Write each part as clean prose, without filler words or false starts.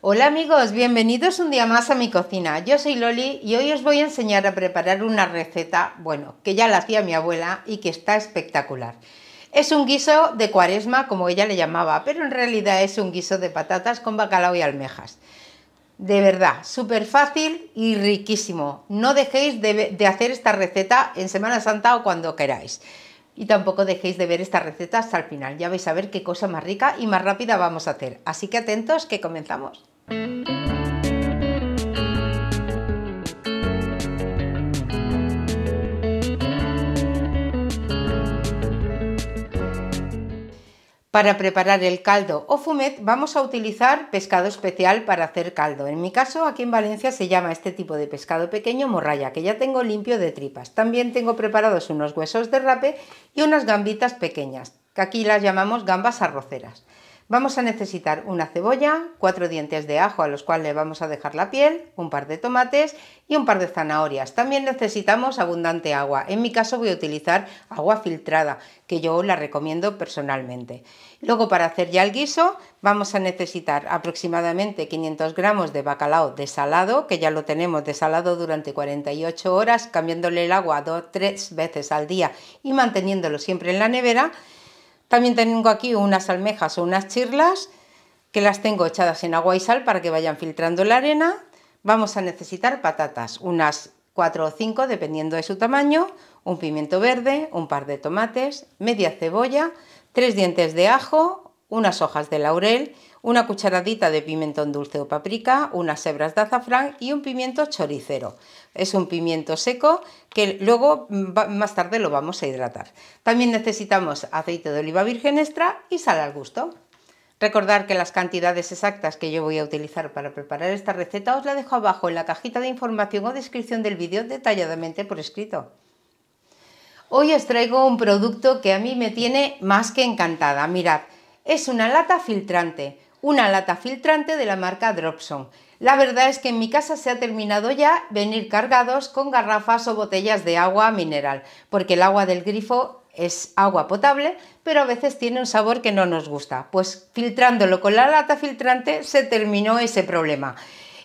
Hola amigos, bienvenidos un día más a mi cocina. Yo soy Loli y hoy os voy a enseñar a preparar una receta, bueno, que ya la hacía mi abuela y que está espectacular. Es un guiso de cuaresma, como ella le llamaba, pero en realidad es un guiso de patatas con bacalao y almejas. De verdad, súper fácil y riquísimo. No dejéis de hacer esta receta en Semana Santa o cuando queráis. Y tampoco dejéis de ver esta receta hasta el final, ya vais a ver qué cosa más rica y más rápida vamos a hacer. Así que atentos que comenzamos. Para preparar el caldo o fumet vamos a utilizar pescado especial para hacer caldo. En mi caso, aquí en Valencia se llama este tipo de pescado pequeño morralla, que ya tengo limpio de tripas. También tengo preparados unos huesos de rape y unas gambitas pequeñas, que aquí las llamamos gambas arroceras. Vamos a necesitar una cebolla, 4 dientes de ajo a los cuales le vamos a dejar la piel, un par de tomates y un par de zanahorias. También necesitamos abundante agua. En mi caso voy a utilizar agua filtrada, que yo la recomiendo personalmente. Luego, para hacer ya el guiso, vamos a necesitar aproximadamente 500 gramos de bacalao desalado, que ya lo tenemos desalado durante 48 horas, cambiándole el agua 2 o 3 veces al día y manteniéndolo siempre en la nevera. También tengo aquí unas almejas o unas chirlas, que las tengo echadas en agua y sal para que vayan filtrando la arena. Vamos a necesitar patatas, unas 4 o 5 dependiendo de su tamaño, un pimiento verde, un par de tomates, media cebolla, 3 dientes de ajo, unas hojas de laurel, una cucharadita de pimentón dulce o paprika, unas hebras de azafrán y un pimiento choricero. Es un pimiento seco que luego más tarde lo vamos a hidratar. También necesitamos aceite de oliva virgen extra y sal al gusto. Recordad que las cantidades exactas que yo voy a utilizar para preparar esta receta os la dejo abajo en la cajita de información o descripción del vídeo detalladamente por escrito. Hoy os traigo un producto que a mí me tiene más que encantada. Mirad, es una lata filtrante de la marca Dropson. La verdad es que en mi casa se ha terminado ya venir cargados con garrafas o botellas de agua mineral, porque el agua del grifo es agua potable, pero a veces tiene un sabor que no nos gusta. Pues filtrándolo con la lata filtrante se terminó ese problema.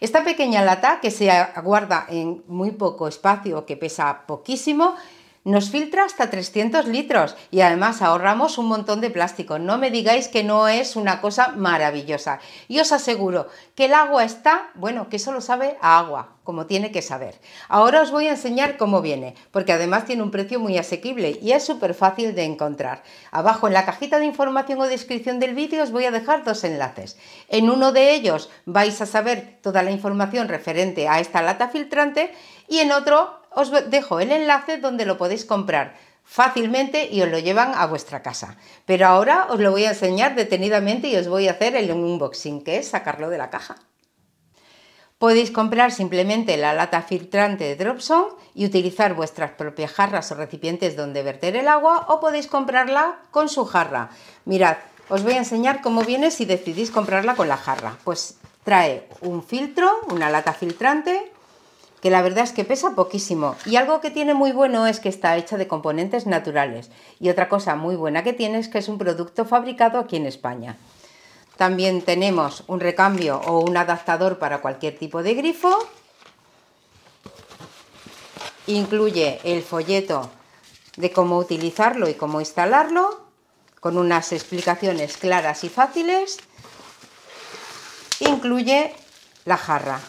Esta pequeña lata, que se guarda en muy poco espacio, que pesa poquísimo, nos filtra hasta 300 litros y además ahorramos un montón de plástico. No me digáis que no es una cosa maravillosa. Y os aseguro que el agua está, bueno, que solo sabe a agua, como tiene que saber. Ahora os voy a enseñar cómo viene, porque además tiene un precio muy asequible y es súper fácil de encontrar. Abajo en la cajita de información o descripción del vídeo os voy a dejar 2 enlaces. En uno de ellos vais a saber toda la información referente a esta lata filtrante y en otro os dejo el enlace donde lo podéis comprar fácilmente y os lo llevan a vuestra casa. Pero ahora os lo voy a enseñar detenidamente y os voy a hacer el unboxing, que es sacarlo de la caja. Podéis comprar simplemente la lata filtrante de Dropson y utilizar vuestras propias jarras o recipientes donde verter el agua, o podéis comprarla con su jarra. Mirad, os voy a enseñar cómo viene si decidís comprarla con la jarra. Pues trae un filtro, una lata filtrante, que la verdad es que pesa poquísimo, y algo que tiene muy bueno es que está hecha de componentes naturales, y otra cosa muy buena que tiene es que es un producto fabricado aquí en España. También tenemos un recambio o un adaptador para cualquier tipo de grifo, incluye el folleto de cómo utilizarlo y cómo instalarlo, con unas explicaciones claras y fáciles, incluye la jarra,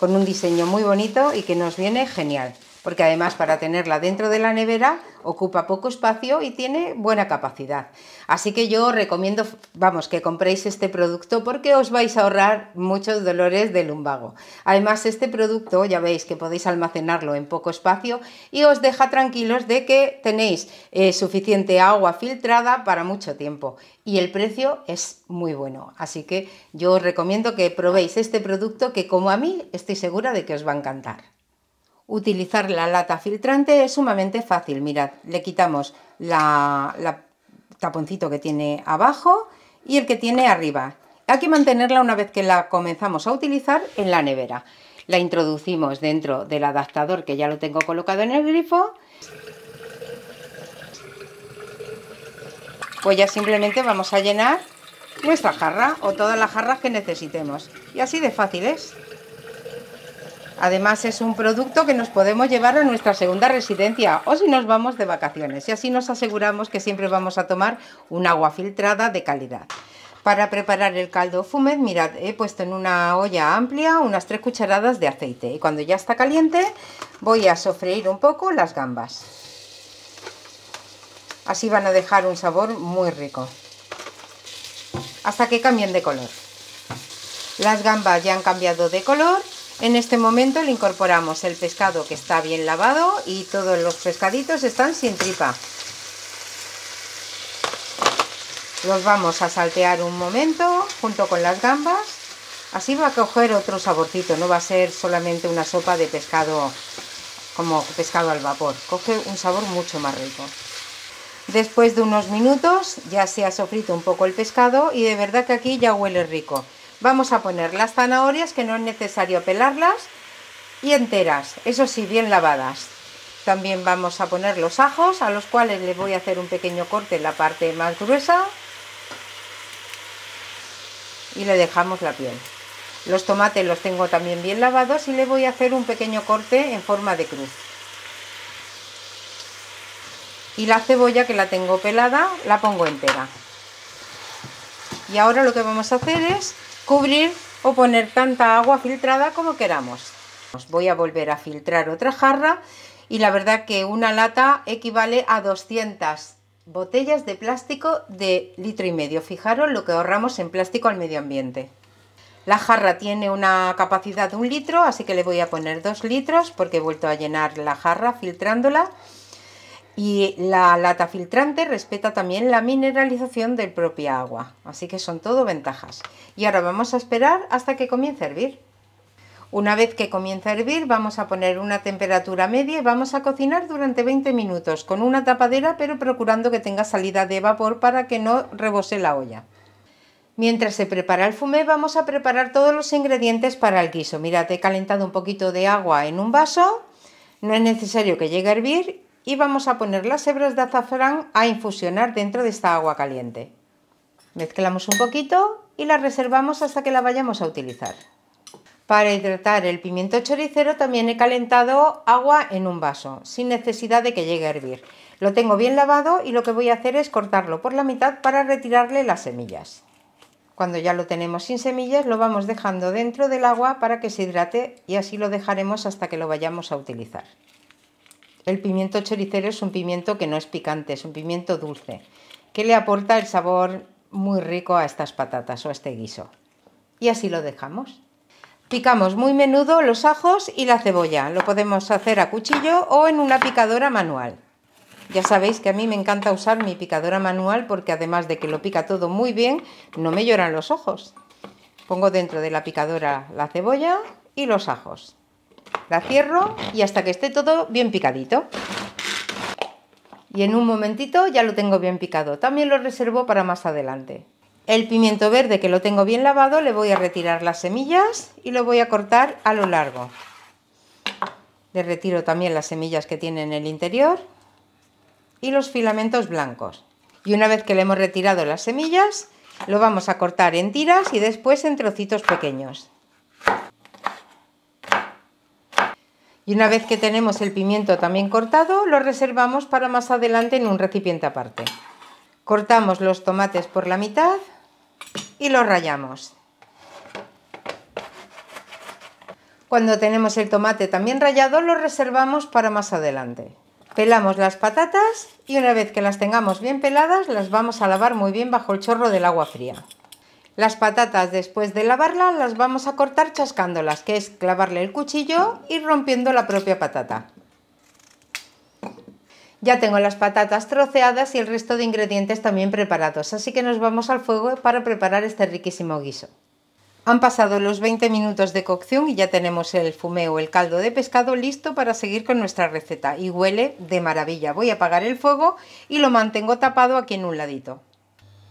con un diseño muy bonito y que nos viene genial, porque además para tenerla dentro de la nevera ocupa poco espacio y tiene buena capacidad. Así que yo os recomiendo, vamos, que compréis este producto porque os vais a ahorrar muchos dolores de lumbago. Además, este producto ya veis que podéis almacenarlo en poco espacio y os deja tranquilos de que tenéis suficiente agua filtrada para mucho tiempo. Y el precio es muy bueno, así que yo os recomiendo que probéis este producto que, como a mí, estoy segura de que os va a encantar. Utilizar la lata filtrante es sumamente fácil. Mirad, le quitamos la taponcito que tiene abajo y el que tiene arriba. Hay que mantenerla una vez que la comenzamos a utilizar en la nevera. la introducimos dentro del adaptador que ya lo tengo colocado en el grifo. Pues ya simplemente vamos a llenar nuestra jarra o todas las jarras que necesitemos. Y así de fácil es. Además es un producto que nos podemos llevar a nuestra segunda residencia o si nos vamos de vacaciones. Y así nos aseguramos que siempre vamos a tomar un agua filtrada de calidad. Para preparar el caldo fumet, mirad, he puesto en una olla amplia unas 3 cucharadas de aceite. Y cuando ya está caliente voy a sofreír un poco las gambas. Así van a dejar un sabor muy rico. Hasta que cambien de color. Las gambas ya han cambiado de color. En este momento le incorporamos el pescado que está bien lavado y todos los pescaditos están sin tripa. Los vamos a saltear un momento junto con las gambas. Así va a coger otro saborcito, no va a ser solamente una sopa de pescado como pescado al vapor. Coge un sabor mucho más rico. Después de unos minutos ya se ha sofrito un poco el pescado y de verdad que aquí ya huele rico. Vamos a poner las zanahorias, que no es necesario pelarlas, y enteras, eso sí, bien lavadas. También vamos a poner los ajos, a los cuales les voy a hacer un pequeño corte en la parte más gruesa. Y le dejamos la piel. Los tomates los tengo también bien lavados y le voy a hacer un pequeño corte en forma de cruz. Y la cebolla, que la tengo pelada, la pongo entera. Y ahora lo que vamos a hacer es cubrir o poner tanta agua filtrada como queramos. Voy a volver a filtrar otra jarra y la verdad que una lata equivale a 200 botellas de plástico de 1,5 litros. Fijaros lo que ahorramos en plástico al medio ambiente. La jarra tiene una capacidad de 1 litro, así que le voy a poner 2 litros porque he vuelto a llenar la jarra filtrándola. Y la lata filtrante respeta también la mineralización del propio agua, así que son todo ventajas. Y ahora vamos a esperar hasta que comience a hervir. Una vez que comience a hervir vamos a poner una temperatura media y vamos a cocinar durante 20 minutos con una tapadera, pero procurando que tenga salida de vapor para que no rebose la olla. Mientras se prepara el fumé vamos a preparar todos los ingredientes para el guiso. Mirad, he calentado un poquito de agua en un vaso, no es necesario que llegue a hervir. Y vamos a poner las hebras de azafrán a infusionar dentro de esta agua caliente. Mezclamos un poquito y la reservamos hasta que la vayamos a utilizar. Para hidratar el pimiento choricero también he calentado agua en un vaso, sin necesidad de que llegue a hervir. Lo tengo bien lavado y lo que voy a hacer es cortarlo por la mitad para retirarle las semillas. Cuando ya lo tenemos sin semillas lo vamos dejando dentro del agua para que se hidrate y así lo dejaremos hasta que lo vayamos a utilizar. El pimiento choricero es un pimiento que no es picante, es un pimiento dulce, que le aporta el sabor muy rico a estas patatas o a este guiso. Y así lo dejamos. Picamos muy menudo los ajos y la cebolla. Lo podemos hacer a cuchillo o en una picadora manual. Ya sabéis que a mí me encanta usar mi picadora manual porque además de que lo pica todo muy bien, no me lloran los ojos. Pongo dentro de la picadora la cebolla y los ajos. La cierro y hasta que esté todo bien picadito. Y en un momentito ya lo tengo bien picado. También lo reservo para más adelante. El pimiento verde, que lo tengo bien lavado, le voy a retirar las semillas y lo voy a cortar a lo largo. Le retiro también las semillas que tiene en el interior y los filamentos blancos. Y una vez que le hemos retirado las semillas, lo vamos a cortar en tiras y después en trocitos pequeños. Y una vez que tenemos el pimiento también cortado, lo reservamos para más adelante en un recipiente aparte. Cortamos los tomates por la mitad y los rallamos. Cuando tenemos el tomate también rallado, lo reservamos para más adelante. Pelamos las patatas y una vez que las tengamos bien peladas, las vamos a lavar muy bien bajo el chorro del agua fría. Las patatas, después de lavarlas, las vamos a cortar chascándolas, que es clavarle el cuchillo y rompiendo la propia patata. Ya tengo las patatas troceadas y el resto de ingredientes también preparados, así que nos vamos al fuego para preparar este riquísimo guiso. Han pasado los 20 minutos de cocción y ya tenemos el fumé o el caldo de pescado listo para seguir con nuestra receta y huele de maravilla. Voy a apagar el fuego y lo mantengo tapado aquí en un ladito.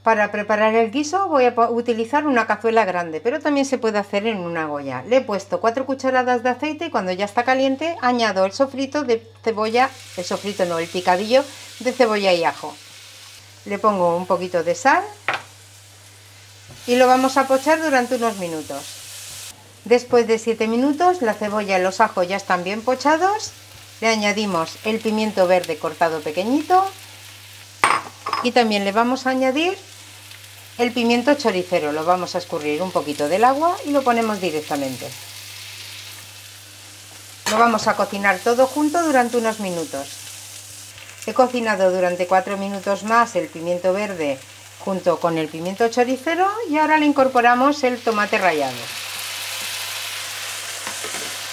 Para preparar el guiso voy a utilizar una cazuela grande, pero también se puede hacer en una olla. Le he puesto 4 cucharadas de aceite y cuando ya está caliente añado el sofrito de cebolla, el picadillo de cebolla y ajo. Le pongo un poquito de sal y lo vamos a pochar durante unos minutos. Después de 7 minutos la cebolla y los ajos ya están bien pochados. Le añadimos el pimiento verde cortado pequeñito y también le vamos a añadir el pimiento choricero. Lo vamos a escurrir un poquito del agua y lo ponemos directamente. Lo vamos a cocinar todo junto durante unos minutos. He cocinado durante 4 minutos más el pimiento verde junto con el pimiento choricero y ahora le incorporamos el tomate rallado.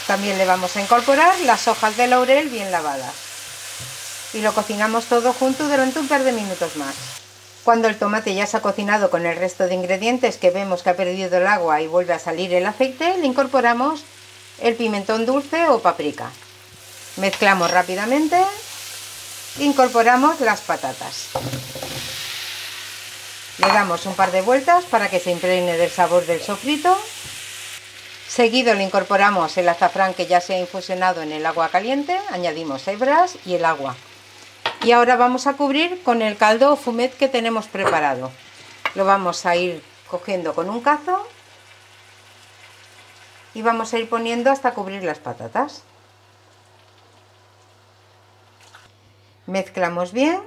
También le vamos a incorporar las hojas de laurel bien lavadas. Y lo cocinamos todo junto durante un par de minutos más. Cuando el tomate ya se ha cocinado con el resto de ingredientes, que vemos que ha perdido el agua y vuelve a salir el aceite, le incorporamos el pimentón dulce o paprika. Mezclamos rápidamente. Incorporamos las patatas. Le damos un par de vueltas para que se impregne del sabor del sofrito. Seguido le incorporamos el azafrán que ya se ha infusionado en el agua caliente, añadimos hebras y el agua. Y ahora vamos a cubrir con el caldo o fumet que tenemos preparado. Lo vamos a ir cogiendo con un cazo y vamos a ir poniendo hasta cubrir las patatas. Mezclamos bien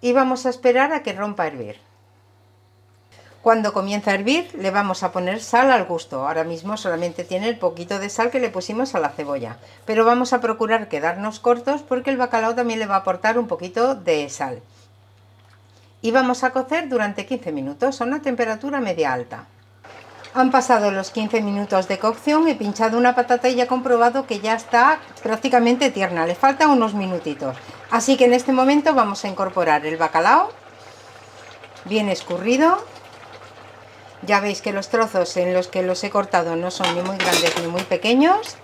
y vamos a esperar a que rompa a hervir. Cuando comienza a hervir le vamos a poner sal al gusto. Ahora mismo solamente tiene el poquito de sal que le pusimos a la cebolla, pero vamos a procurar quedarnos cortos porque el bacalao también le va a aportar un poquito de sal. Y vamos a cocer durante 15 minutos a una temperatura media alta. Han pasado los 15 minutos de cocción, he pinchado una patata y ya he comprobado que ya está prácticamente tierna, le faltan unos minutitos. Así que en este momento vamos a incorporar el bacalao bien escurrido. Ya veis que los trozos en los que los he cortado no son ni muy grandes ni muy pequeños.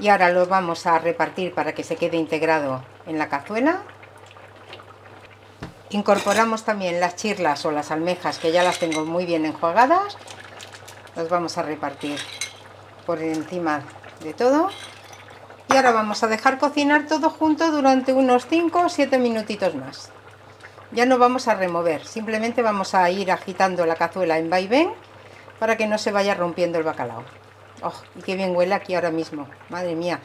Y ahora los vamos a repartir para que se quede integrado en la cazuela. Incorporamos también las chirlas o las almejas que ya las tengo muy bien enjuagadas. Las vamos a repartir por encima de todo. Y ahora vamos a dejar cocinar todo junto durante unos 5 o 7 minutitos más. Ya no vamos a remover, simplemente vamos a ir agitando la cazuela en vaivén para que no se vaya rompiendo el bacalao. ¡Oh! Y qué bien huele aquí ahora mismo, madre mía.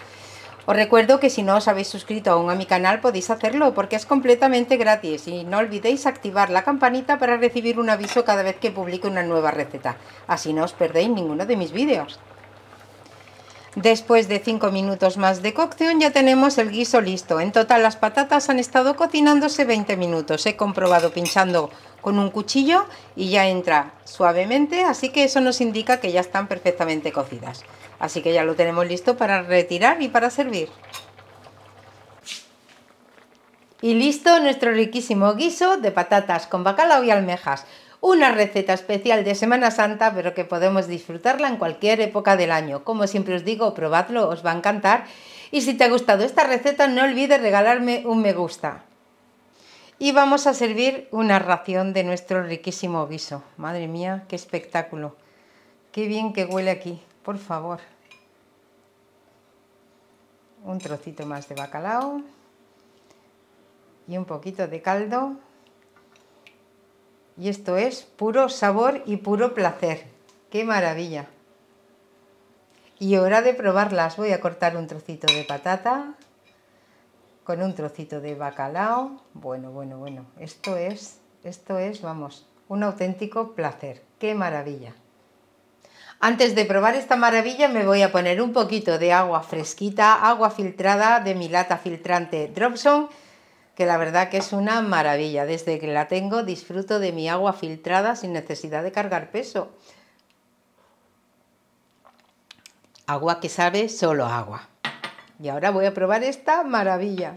Os recuerdo que si no os habéis suscrito aún a mi canal podéis hacerlo porque es completamente gratis y no olvidéis activar la campanita para recibir un aviso cada vez que publique una nueva receta. Así no os perdéis ninguno de mis vídeos. Después de 5 minutos más de cocción ya tenemos el guiso listo. En total las patatas han estado cocinándose 20 minutos. He comprobado pinchando con un cuchillo y ya entra suavemente, así que eso nos indica que ya están perfectamente cocidas. Así que ya lo tenemos listo para retirar y para servir. Y listo nuestro riquísimo guiso de patatas con bacalao y almejas. Una receta especial de Semana Santa, pero que podemos disfrutarla en cualquier época del año. Como siempre os digo, probadlo, os va a encantar. Y si te ha gustado esta receta, no olvides regalarme un me gusta. Y vamos a servir una ración de nuestro riquísimo guiso. Madre mía, qué espectáculo. Qué bien que huele aquí, por favor. Un trocito más de bacalao. Y un poquito de caldo. Y esto es puro sabor y puro placer. ¡Qué maravilla! Y hora de probarlas. Voy a cortar un trocito de patata con un trocito de bacalao. Bueno, bueno, bueno. Esto es, vamos, un auténtico placer. ¡Qué maravilla! Antes de probar esta maravilla me voy a poner un poquito de agua fresquita, agua filtrada de mi lata filtrante Dropson, que la verdad que es una maravilla. Desde que la tengo disfruto de mi agua filtrada sin necesidad de cargar peso. Agua que sabe solo agua. Y ahora voy a probar esta maravilla.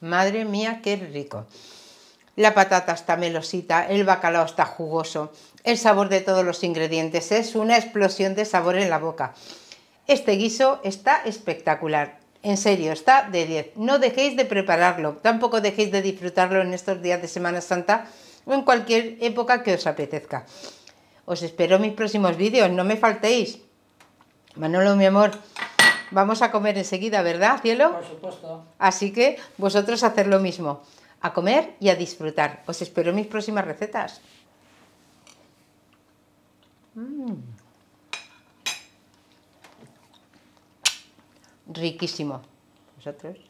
Madre mía, qué rico. La patata está melosita, el bacalao está jugoso, el sabor de todos los ingredientes es una explosión de sabor en la boca. Este guiso está espectacular. En serio, está de 10. No dejéis de prepararlo, tampoco dejéis de disfrutarlo en estos días de Semana Santa o en cualquier época que os apetezca. Os espero en mis próximos vídeos, no me faltéis. Manolo, mi amor, vamos a comer enseguida, ¿verdad, cielo? Por supuesto. Así que vosotros hacer lo mismo, a comer y a disfrutar. Os espero en mis próximas recetas. Riquísimo. ¿Vosotros?